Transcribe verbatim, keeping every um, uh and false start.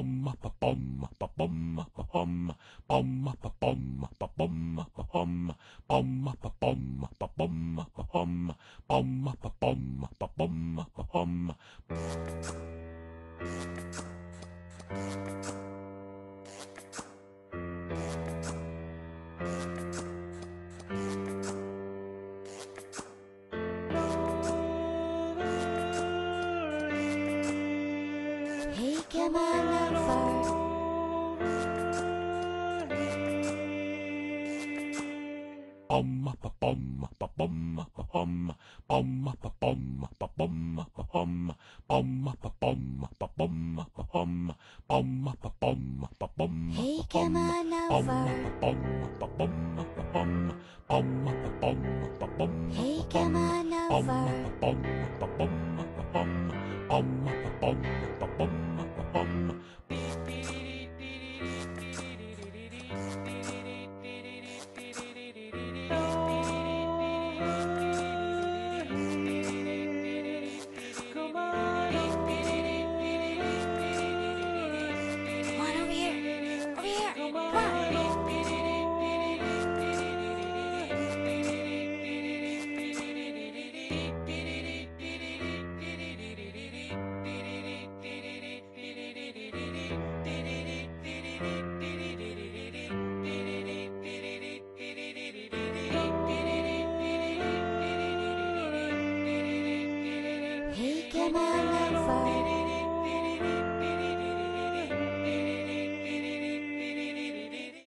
Come on over. Bum ba bum ba bum ba bum bum ba bum ba bum ba bum bum ba bum ba bum ba bum bum ba bum ba bum. Hey, come on over. Bum ba bum ba bum bum ba bum ba bum. Hey, come on over. Bum ba bum ba bum bum ba bum ba bum. Come on.